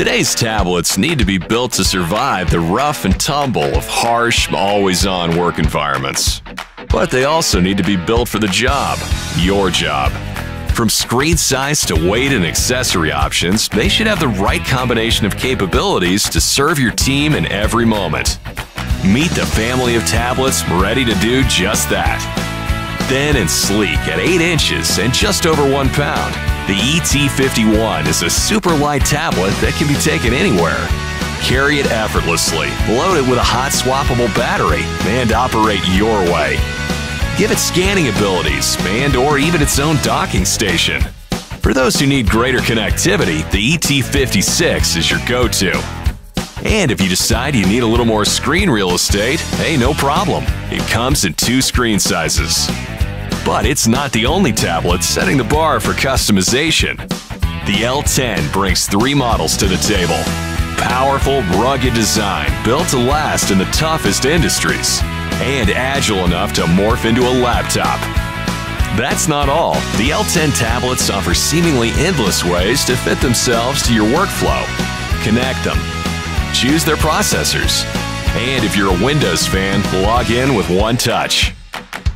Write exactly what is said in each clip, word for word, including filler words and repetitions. Today's tablets need to be built to survive the rough and tumble of harsh, always-on work environments. But they also need to be built for the job, your job. From screen size to weight and accessory options, they should have the right combination of capabilities to serve your team in every moment. Meet the family of tablets ready to do just that. Thin and sleek at eight inches and just over one pound, the E T fifty-one is a super light tablet that can be taken anywhere. Carry it effortlessly, load it with a hot swappable battery, and operate your way. Give it scanning abilities and or even its own docking station. For those who need greater connectivity, the E T fifty-six is your go-to. And if you decide you need a little more screen real estate, hey, no problem. It comes in two screen sizes. But it's not the only tablet setting the bar for customization. The L ten brings three models to the table. Powerful, rugged design built to last in the toughest industries, and agile enough to morph into a laptop. That's not all. The L ten tablets offer seemingly endless ways to fit themselves to your workflow. Connect them, choose their processors, and if you're a Windows fan, log in with one touch.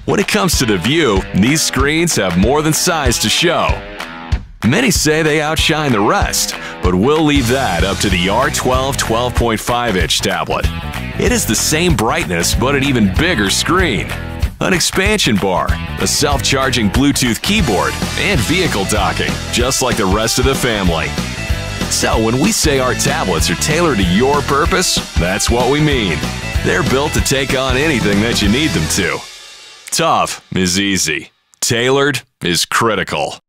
When it comes to the view, these screens have more than size to show. Many say they outshine the rest, but we'll leave that up to the R twelve twelve point five inch tablet. It is the same brightness but an even bigger screen, an expansion bar, a self-charging Bluetooth keyboard, and vehicle docking, just like the rest of the family. So when we say our tablets are tailored to your purpose, that's what we mean. They're built to take on anything that you need them to. Tough is easy. Tailored is critical.